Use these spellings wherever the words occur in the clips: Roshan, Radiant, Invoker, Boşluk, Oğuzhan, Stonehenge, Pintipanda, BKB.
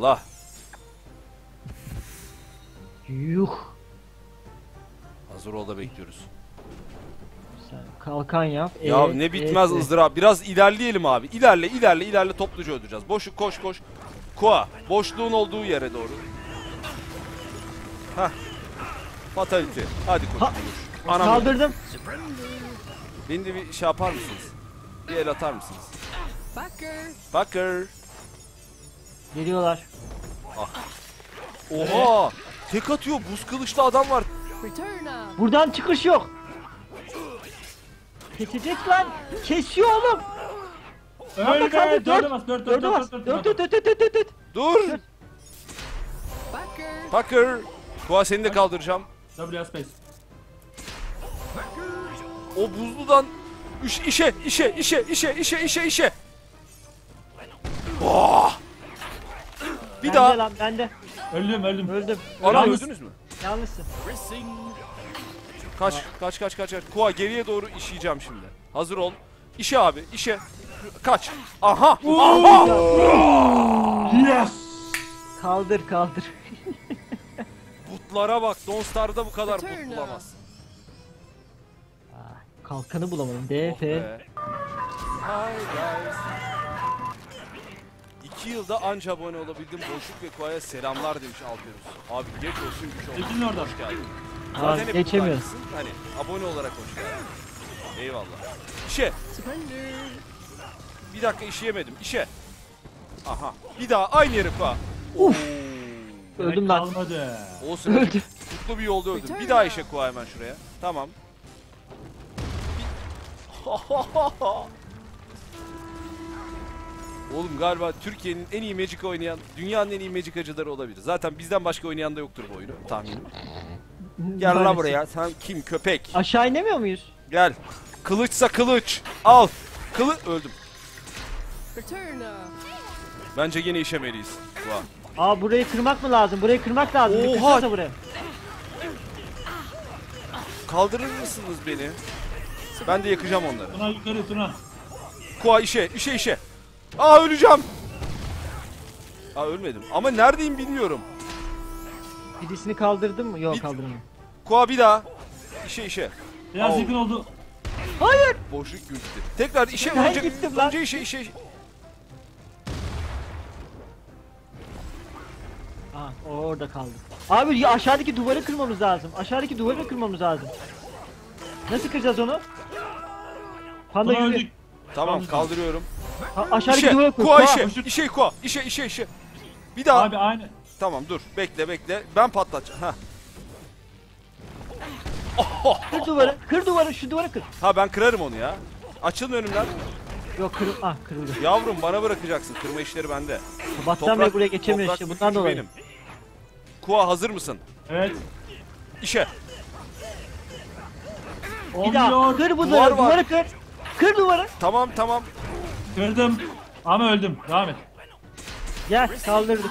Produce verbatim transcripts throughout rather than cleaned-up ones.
Allah. Yuh. Hazır ol da bekliyoruz. Sen kalkan yap. Ya e, ne bitmez e, ızdırap. Biraz ilerleyelim abi. İlerle ilerle ilerle topluca öldüreceğiz. Boşu koş koş. Koa. Boşluğun olduğu yere doğru. Hah. Fatality. Hadi koş. Ha. Anam. Kaldırdım. Beni de bir şey yapar mısınız? Bir el atar mısınız? Bucker. Bucker. Geliyorlar. Ah. Oha! Tek atıyor, buz kılıçlı adam var. Buradan çıkış yok. Kesecek lan. Kesiyor oğlum. Öldü. Dört. Dört. Dört. Dört. Dört. Dört. Dört. Dur. Bucker. Bucker. Tuha seni de kaldıracağım. W space. O buzludan iş, işe işe işe işe işe işe işe. Oh! Bir ben daha. De lan, ben de. Öldüm öldüm. Öldüm. Ana öldünüz mü? Yanlışsın. Kaç kaç kaç kaç. Koa geriye doğru işleyeceğim şimdi. Hazır ol. İşe abi işe. Kaç. Aha. Aha. Yes. Kaldır kaldır. Butlara bak. Don't Star'da bu kadar but bulamazsın. Kalkanı bulamadım. D F. iki yılda anca abone olabildim. Boşluk ve Koa'ya selamlar demiş alıyoruz. Abi geç olsun güç olsun. Geçin oradan. Hoş geldin. Zaten hep geçemiyorsun. Hani abone olarak hoş geldin. Eyvallah. İşe. Bir dakika işleyemedim. İşe. Aha. Bir daha aynı yere Koa. Uf. Öldüm lan. Kalmadı. Olsun. Öldüm. Mutlu bir yolda öldüm. Bir daha işe Koa hemen şuraya. Tamam. Oğlum galiba Türkiye'nin en iyi Magic oynayan, dünyanın en iyi Magic acıları olabilir. Zaten bizden başka oynayan da yoktur bu oyunu tahminim. Gel lan buraya. Sen kim köpek? Aşağı inemiyor muyuz? Gel. Kılıçsa kılıç. Al. Kılı... Öldüm. Bence yine işemeliyiz. Aa burayı kırmak mı lazım? Burayı kırmak lazım. Oha. Buraya. Kaldırır mısınız beni? Ben de yakacağım onları. Tuna yukarı Tuna. Koa işe işe işe. Aa öleceğim. Aa ölmedim ama neredeyim bilmiyorum. Birisini kaldırdın mı? Yok kaldırmadım. Koa bir daha. İşe işe. Biraz yakın oldu. Hayır. Boşluk gitti. Tekrar işe önce, önce işe işe. Aa orada kaldı. Abi aşağıdaki duvarı kırmamız lazım. Aşağıdaki duvarı kırmamız lazım. Nasıl kıracağız onu? Panda yürü. Tamam kaldırıyorum. Ha, aşağıdaki işe, duvara koy. Koa işe, işe koa. İşe, işe, işe. Bir daha. Abi aynı. Tamam dur. Bekle, bekle. Ben patlatacağım. Ha. Kır duvarı. Kır duvarı. Şu duvarı kır. Ha ben kırarım onu ya. Açılın önümden. Yok kır. Ah kırıldı. Yavrum bana bırakacaksın. Kırma işleri bende. Battan bile buraya geçemiyor işte. Bundan dolayı. Benim. Koa hazır mısın? Evet. İşe. Bir daha. Kır bu duvarı. Duvarı kır. Kır duvarı. Tamam tamam. Kırdım ama öldüm. Devam et. Gel kaldırdım.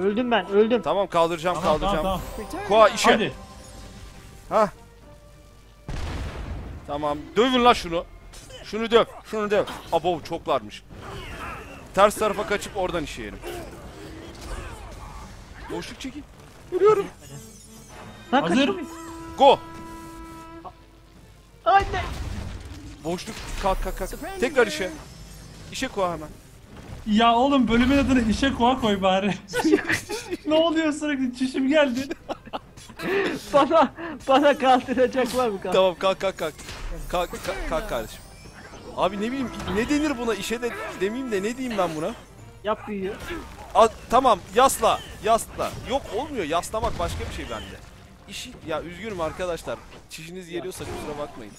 Öldüm ben öldüm. Tamam kaldıracağım tamam, kaldıracağım. Tamam, tamam. Koa işe. Hadi. Hah. Tamam dövün la şunu. Şunu döv. Şunu döv. Abo çoklarmış. Ters tarafa kaçıp oradan işeyelim. Boşluk çekin. Görüyorum. Hazır. Go. Anne. Boşluk kalk kalk kalk. Tekrar işe. İşe Koa hemen. Ya oğlum bölümün adını işe Koa koy bari. Ne oluyor sürekli çişim geldi. bana bana kaldıracaklar mı kalk? Tamam kalk kalk kalk. Kalk kalk, kalk kardeşim. Abi ne bileyim ne denir buna işe de demeyeyim de ne diyeyim ben buna? Yap büyüyor. Tamam yasla yasla. Yok olmuyor yaslamak başka bir şey bende. İşi ya üzgünüm arkadaşlar. Çişiniz geliyorsa kusura bakmayın.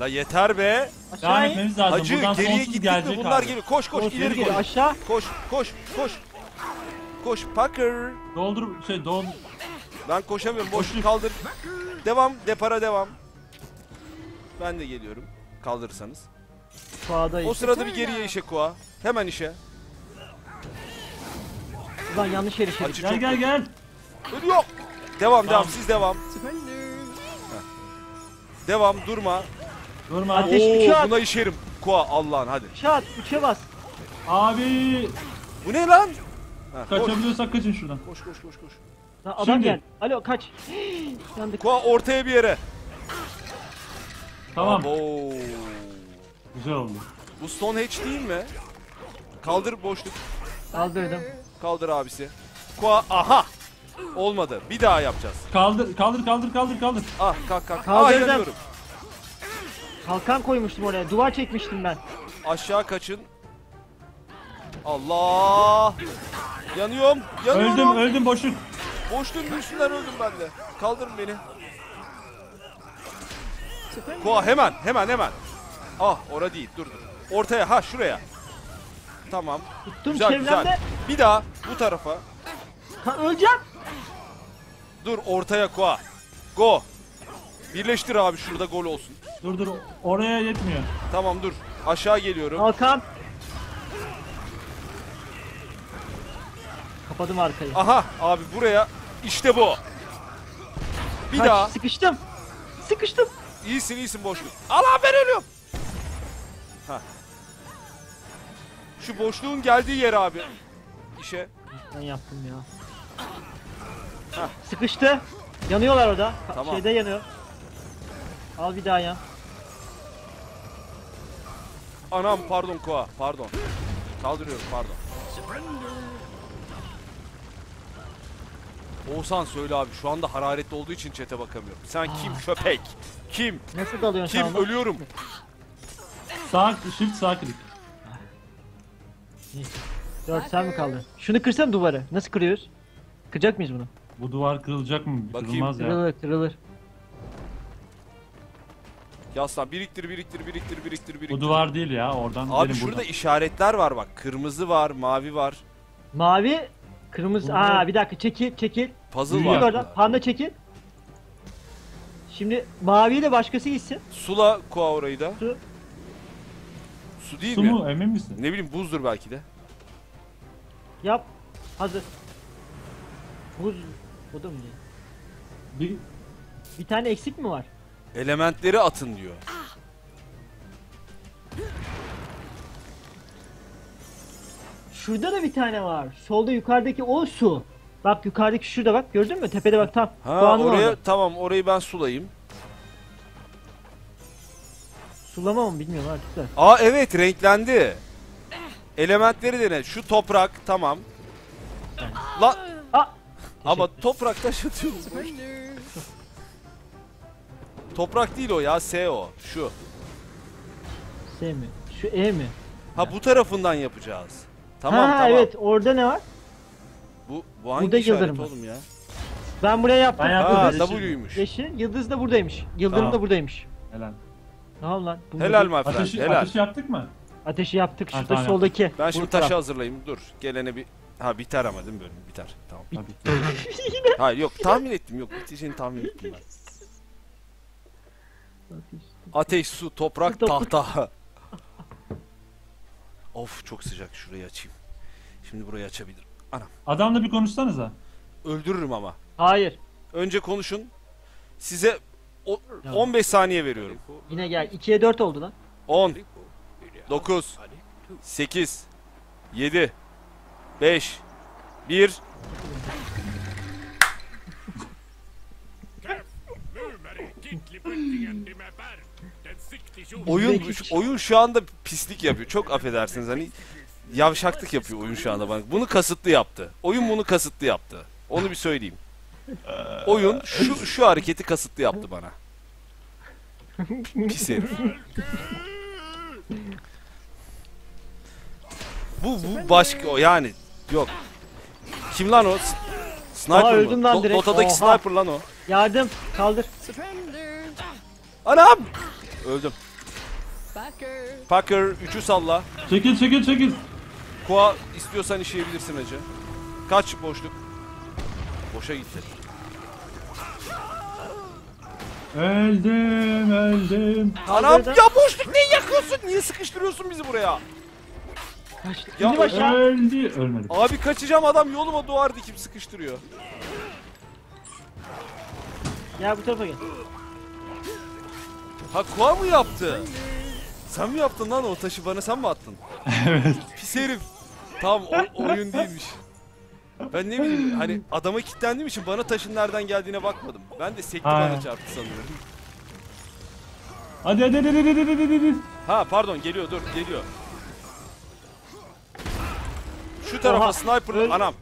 La yeter be. Aşağı in. Hacı geriye gittik mi? Bunlar abi. Geliyor. Koş koş, koş ileri koş. Aşağı. Koş koş koş. Koş Packer. Doldur şey doldur. Ben koşamıyorum. Boşluk kaldır. Devam depara devam. Ben de geliyorum. Kaldırırsanız. Koa'dayız. O sırada bir geriye işe Koa. Hemen işe. Ulan yanlış yere işe. Gel gel gel. Yok. Devam devam siz devam. Devam durma. Durma. Ateş Oo, buna işerim. Aqua Allah'ın hadi. Şat üçe bas. Abi. Bu ne lan? Ha, kaçabiliyorsak koş. Kaçın şuradan. Koş koş koş koş. Lan adam şimdi gel. Alo kaç. Yandık. Aqua ortaya bir yere. Tamam. Abo. Güzel oldu. Bu Stonehenge değil mi? Kaldır boşluk. Kaldırdım. Kaldır abisi. Aqua aha. Olmadı. Bir daha yapacağız. Kaldır kaldır kaldır kaldır kaldır. Ah kalk kalk. Ah yanıyorum. Kalkan koymuştum oraya. Duvar çekmiştim ben. Aşağı kaçın. Allah! Yanıyorum. Yanıyorum. Öldüm, öldüm boşluk. Boşluğun üstünden öldüm ben de. Kaldırın beni. Koa hemen, hemen, hemen. Ah, orada değil. Dur dur. Ortaya, ha şuraya. Tamam. Tuttum, güzel, çevremde. Güzel. Bir daha bu tarafa. Ha, öleceğim. Dur ortaya Koa. Go. Birleştir abi şurada gol olsun. Dur dur oraya yetmiyor. Tamam dur aşağı geliyorum. Hakan. Kapadım arkayı. Aha abi buraya işte bu. Bir kaç, daha. Sıkıştım. Sıkıştım. İyisin iyisin boşluk. Allah ben ölüyorum. Heh. Şu boşluğun geldiği yer abi. İşe. Ben yaptım ya. Heh. Sıkıştı. Yanıyorlar orada. Tamam. Şeyde yanıyor. Al bir daha ya. Anam pardon Koa pardon. Kaldırıyorum pardon. Oğuzhan söyle abi şu anda hararetli olduğu için chat'e bakamıyorum. Sen aa, kim köpek? Kim? Nasıl dalıyorsun? Kim ölüyorum? Sağ shift sağ klik. dört sen mi kaldın? Şunu kırsana duvarı. Nasıl kırıyoruz? Kıracak mıyız bunu? Bu duvar kırılacak mı? Bakayım. Kırılmaz ya. Kırılır kırılır. Yaslan biriktir biriktir biriktir biriktir biriktir. Bu duvar değil ya oradan. Abi şurada buradan işaretler var bak. Kırmızı var, mavi var. Mavi, kırmızı. Bunlar... Aa bir dakika çekil çekil. Puzzle Büyük var. Oradan. Panda çekil. Şimdi maviyi de başkası gitsin. Sula Koa orayı da. Su. Su değil Su mi? Su mu? Emin misin? Ne bileyim buzdur belki de. Yap. Hazır. Buz. O da mı değil? Bir... bir tane eksik mi var? Elementleri atın diyor. Şurada da bir tane var. Solda yukarıdaki o su. Bak yukarıdaki şurada bak. Gördün mü? Tepede bak tam. Ha, oraya orada. Tamam orayı ben sulayayım. Sulama mı bilmiyorum artık da. Aa evet renklendi. Elementleri dene. Şu toprak tamam. La. Aa. Ama toprak taş atıyoruz. Toprak değil o ya, S o. Şu. S mi? Şu E mi? Ha bu tarafından yapacağız. Tamam ha, tamam. Evet, orada ne var? Bu, bu hangi işaret oğlum ya? Ben buraya yaptım. Ben yaptım. Ha, W'ymuş. Yeşil, yıldız da buradaymış. Yıldırım tamam da buradaymış. Helal. Tamam lan. Helal mı efendim? Ateşi, helal. Ateşi yaptık mı? Ateşi yaptık, şu tamam, soldaki. Ben burada şimdi taşı hazırlayayım, dur. Gelene bir... Ha biter ama değil mi bölüm? Biter. Tamam. Bit hayır yok, tahmin ettim. Yok, biteceğini tahmin ettim ben. Ateş, su, toprak, tahta. Of çok sıcak, şurayı açayım. Şimdi burayı açabilirim. Anam. Adamla bir konuşsanıza. Öldürürüm ama. Hayır. Önce konuşun. Size o, on beş saniye veriyorum. Yine gel. ikiye dört oldu lan. on, dokuz, sekiz, yedi, beş, bir. Oyun oyun şu anda pislik yapıyor. Çok affedersiniz hani yavşaklık yapıyor oyun şu anda bana. Bunu kasıtlı yaptı. Oyun bunu kasıtlı yaptı. Onu bir söyleyeyim. Oyun şu şu hareketi kasıtlı yaptı bana. Pis herif. Bu bu başka yani yok. Kim lan o? Sniper mı? Lan Do Dota'daki oha sniper lan o. Yardım kaldır. Anam! Öldüm. Packer üçü salla. Çekil çekil çekil. Koa istiyorsan işleyebilirsin hacı. Kaç boşluk. Boşa gitti. Öldüm öldüm. Anam ya boşluk neyi yakıyorsun? Niye sıkıştırıyorsun bizi buraya? Kaçtık. Ya başa. Öldü. Ölmedik. Abi kaçacağım adam yoluma duvar dikip sıkıştırıyor. Ya bu tarafa gel. Ha Koa mı yaptı? Sen mi yaptın lan o taşı bana, sen mi attın? Evet. Pis herif. Tamam, o, oyun değilmiş. Ben ne bileyim, hani adama kilitlendiğim için bana taşın nereden geldiğine bakmadım. Ben de sekti, bana çarptı sanıyorum. Hadi hadi hadi hadi hadi hadi. Ha pardon, geliyor, dur geliyor. Şu tarafa. Aha, sniper, öyle. Anam.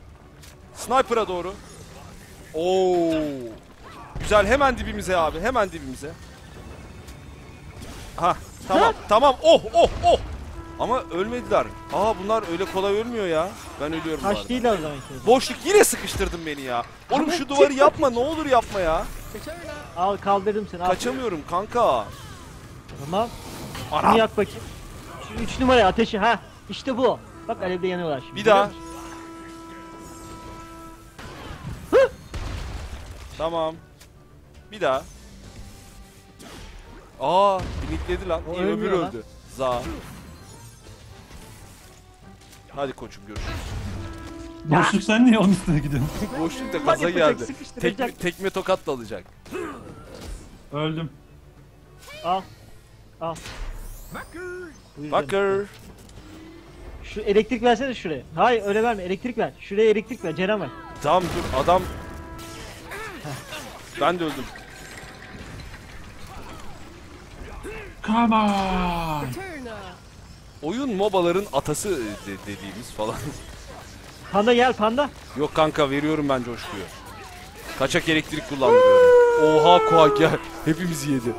Sniper'a doğru. Oo. Güzel, hemen dibimize abi, hemen dibimize. Ha tamam tamam, oh oh oh. Ama ölmediler. Aa, bunlar öyle kolay ölmüyor ya. Ben ölüyorum. Taş değil o zaman. Boşluk, yine sıkıştırdın beni ya. Oğlum şu duvarı yapma, ne olur yapma ya. Al, kaldırdım seni. Kaçamıyorum abi kanka. Tamam. Anam. Yak bakayım. Şu üç numara ateşi, ha. İşte bu. Bak alevde yanıyorlar şimdi. Bir daha. Tamam. Bir daha. Aa, binikledi lan. İyi, öbür öldü. Lan. Za. Hadi koçum, görüşürüz. Boşluk, sen niye onun üstüne gidiyorsun? Boşluk da kaza geldi. Tek, tekme tokat da alacak. Öldüm. Al. Al. Bakır. Şu elektrik versene şuraya. Hayır öyle verme, elektrik ver. Şuraya elektrik ver, Ceren ver. Tamam dur adam. Ben de öldüm. Come on. Oyun mobaların atası de dediğimiz falan. Panda gel, panda. Yok kanka, veriyorum ben coşkuyu. Kaçak elektrik kullanmıyorum. Oha koa gel. Hepimizi yedi.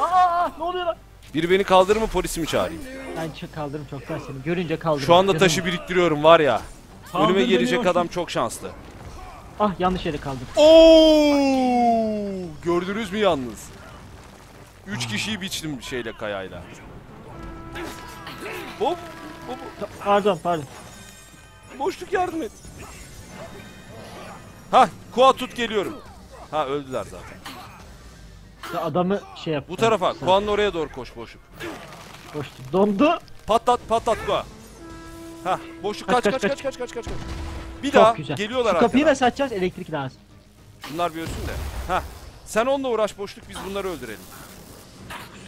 Aa, ne oluyor lan? Biri beni kaldırır mı, polisi mi çağırayım? Ben kaldırırım çoktan seni. Görünce kaldırırım. Şu anda taşı biriktiriyorum var ya. Kaldır, önüme gelecek adam çok şanslı. Ah, yanlış yere kaldım. Oo! Gördünüz mü yalnız? Üç kişiyi biçtim şeyle, kayayla. Hop, hop. Pardon, pardon. Boşluk, yardım et. Ha, koa tut, geliyorum. Ha, öldüler zaten. Ya adamı şey yap. Bu tarafa, koanın oraya doğru koş, boşluk. Boştu. Dondu. Patlat, patlat koa. Ha, boşluk kaç kaç kaç kaç kaç kaç. Bir çok daha güzel. Geliyorlar arkadan. Kapıyı da satacağız, elektrik lazım. Bunlar bir ölsün de. Ha, sen onunla uğraş boşluk, biz bunları öldürelim.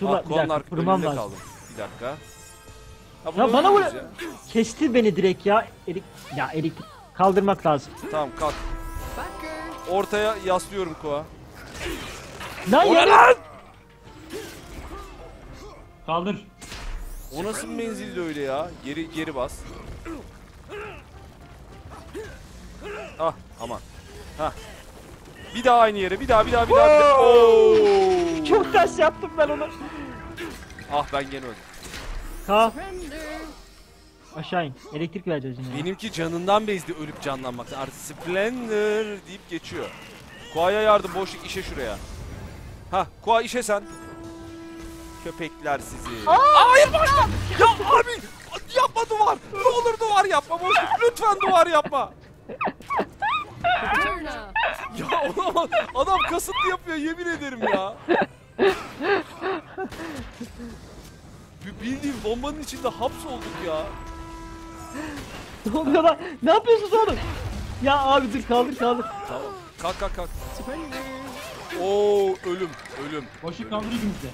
Sula, ah, koanın arka önünde kaldım. Bir dakika. Ya, ya bana böyle kesti beni direkt ya. Erik ya, erik kaldırmak lazım. Tamam kalk. Ortaya yaslıyorum koa. Lan yalan! Kaldır. O nasıl menzildi öyle ya? Geri geri bas. Ah aman. Ha. Bir daha aynı yere. Bir daha bir daha bir daha. Bir daha. Oo! Çok ters yaptım ben onu. Ah, ben gene öldüm. Ka. Aşağı in. Elektrik vereceğiz yine. Benimki canından bezdi ölüp canlanmaktan. Artık Splendor deyip geçiyor. Koa'ya yardım, boşluk işe şuraya. Ha, koa işe sen. Köpekler sizi. Aa, hayır başla. Ya abi yapma duvar. Ne olur duvar yapma boşluk. Lütfen duvar yapma. Ya adam, adam kasıtlı yapıyor, yemin ederim ya. Bildiğin bombanın içinde hapsolduk ya. Ne oluyor lan? Ne yapıyorsunuz oğlum? Ya abi dur, kaldır kaldır. Tamam. Kalk kalk kalk. Oo, ölüm ölüm. Boşluk kaldırıyor bize.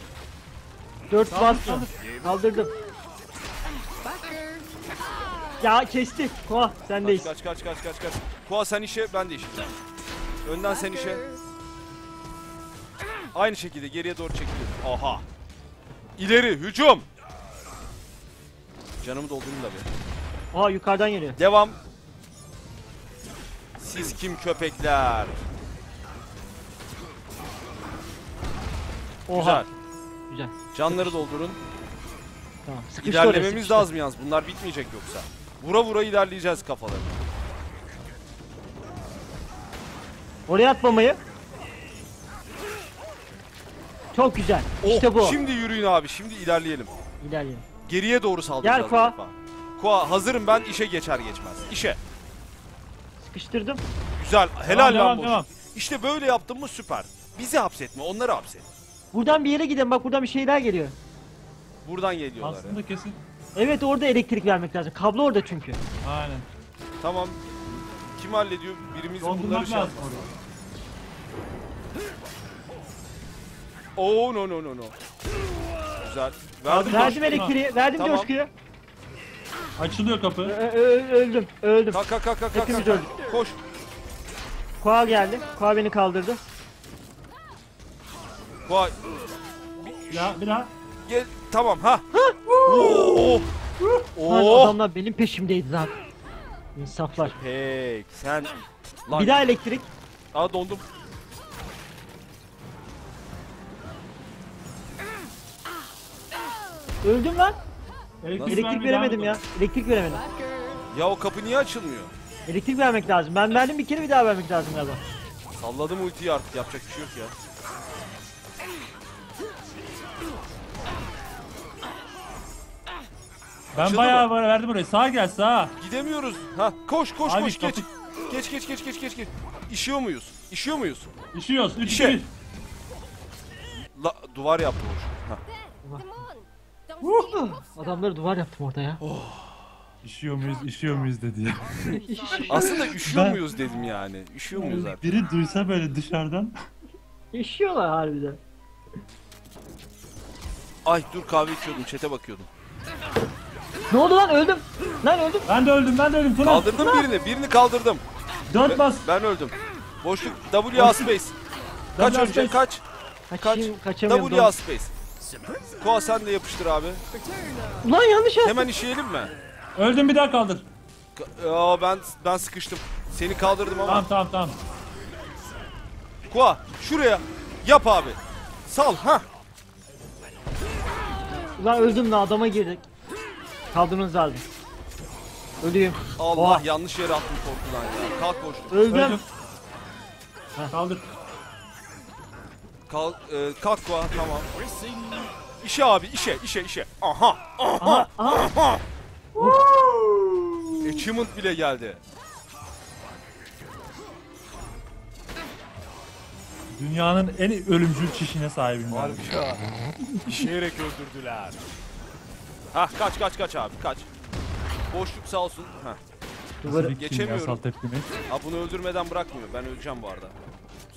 Dört bastı. Kaldırdım. Ya kestik. Koa sendeyiz. Kaç kaç kaç kaç kaç. Koa sen işe, ben de işe. Önden sen işe. Aynı şekilde geriye doğru çekiliyorum. Aha. İleri hücum. Canımı doldurayım da bir. Aa, yukarıdan geliyor. Devam. Siz kim köpekler? Oha. Güzel. Güzel. Canları sıkış. Doldurun. Tamam. Sıkıştı, İlerlememiz lazım yalnız. Bunlar bitmeyecek yoksa. Vura vura ilerleyeceğiz kafaları. Oraya atmamayı. Çok güzel. Oh, işte bu. Şimdi yürüyün abi. Şimdi ilerleyelim. İlerleyelim. Geriye doğru saldıracağız. Gel Koa. Koa hazırım ben, işe geçer geçmez. İşe. Sıkıştırdım. Güzel. Helal lan boş. İşte böyle yaptın mı süper. Bizi hapsetme, onları hapset. Buradan bir yere gidelim. Bak buradan bir şeyler geliyor. Buradan geliyorlar. Aslında yani. Kesin. Evet, orada elektrik vermek lazım. Kablo orada çünkü. Aynen. Tamam. Kim hallediyor? Birimiz bunları şey yapmaz. Oo, no no no no. güzel. Verdim, verdim elektriği, verdim tamam. Coşkuyu. Açılıyor kapı. Ö öldüm, öldüm. Kalk kalk kalk kalk. Hepimiz öldük. Koş. Koa geldi, Koa beni kaldırdı. Koa. Bir daha, bir daha. Gel, tamam ha. Oo. Oo. Adamlar benim peşimdeydi zaten. İnsaflar. Hey, sen. Lan. Bir daha elektrik. Aa dondum. Öldüm lan. Elektrik, elektrik veremedim ya. Elektrik veremedim. Ya o kapı niye açılmıyor? Elektrik vermek lazım. Ben verdim bir kere, bir daha vermek lazım galiba. Salladım ultiyi artık, yapacak bir şey yok ya. Ben açıldı bayağı mı? Verdim buraya. Sağa gel, sağa. Gidemiyoruz. Ha, koş koş abi, koş geç. Geç geç geç geç geç geç. İşiyor muyuz? İşiyor muyuz? İşiyoruz. üç İşe. La, duvar yaptım orada. Adamları duvar yaptım orada ya. Oh. İşiyor muyuz, işiyor muyuz dedi ya. Aslında üşüyor ben... muyuz dedim yani. Üşüyor muyuz artık? Biri duysa böyle dışarıdan. İşiyorlar harbiden. Ay dur, kahve içiyordum, chat'e bakıyordum. Ne oldu lan, öldüm. Lan öldüm. Ben de öldüm, ben de öldüm. Tuna, kaldırdım tuna. birini, birini kaldırdım. Dört bas. Ben, ben öldüm. Boşluk, W space. Kaç önce, kaç. Kaç, W space. Koa sen de yapıştır abi. Ulan yanlış yaptım. Hemen işeyelim mi? Öldüm, bir daha kaldır. Ka ben ben sıkıştım. Seni kaldırdım ama. Tamam tamam tamam. Koa şuraya yap abi. Sal ha. Ulan öldüm de adama girdik. Kaldırmanız lazım. Ölüyüm. Allah Oha. yanlış yere attım korkudan ya. Kalk koştum. Öldüm. Öldüm. Ha. Kaldır. Kalk, e, kalk Koa tamam. İşe abi, işe işe işe. Aha aha aha. aha. Achievement bile geldi. Dünyanın en ölümcül çişine sahibim. Var bir şey. İşeyerek öldürdüler. Hah kaç kaç kaç abi kaç. Boşluk sağ olsun. Hah. Duvarı geçemiyorum. Ha bunu öldürmeden bırakmıyor. Ben öleceğim bu arada.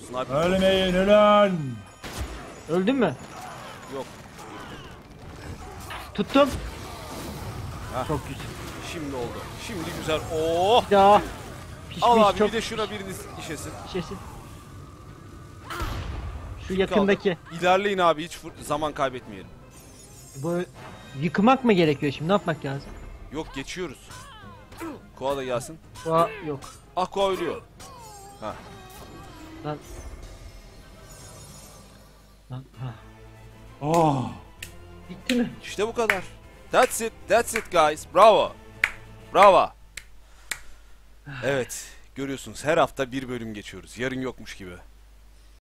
Sniper. Ölmeyin ulan. Öldün mü? Yok. Tuttum. Heh. Çok güzel. Şimdi oldu. Şimdi güzel. Oo. Ya. Pişmiş, al abi çok... bir de şuna biriniz işesin. İşesin. Şu, Şu yakındaki. Kaldı. İlerleyin abi, hiç zaman kaybetmeyelim. Bu yıkmak mı gerekiyor şimdi? Ne yapmak lazım? Yok, geçiyoruz. Koa da gelsin. Koa yok. Ah Koa ölüyor. Ha. Lan. Lan. Ha. Oh. Bitti mi? İşte bu kadar. That's it, that's it guys. Bravo. Bravo. Evet, görüyorsunuz her hafta bir bölüm geçiyoruz. Yarın yokmuş gibi.